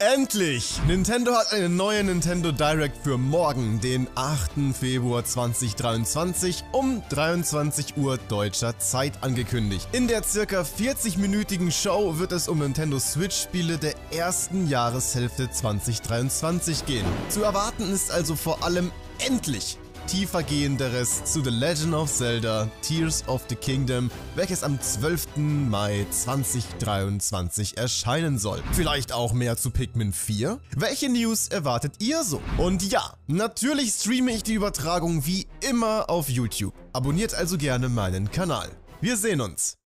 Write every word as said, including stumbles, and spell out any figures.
Endlich! Nintendo hat eine neue Nintendo Direct für morgen, den achten Februar zweitausenddreiundzwanzig um dreiundzwanzig Uhr deutscher Zeit angekündigt. In der ca. vierzigminütigen Show wird es um Nintendo Switch-Spiele der ersten Jahreshälfte zweitausenddreiundzwanzig gehen. Zu erwarten ist also vor allem endlich tiefergehenderes zu The Legend of Zelda Tears of the Kingdom, welches am zwölften Mai zweitausenddreiundzwanzig erscheinen soll. Vielleicht auch mehr zu Pikmin vier? Welche News erwartet ihr so? Und ja, natürlich streame ich die Übertragung wie immer auf YouTube. Abonniert also gerne meinen Kanal. Wir sehen uns!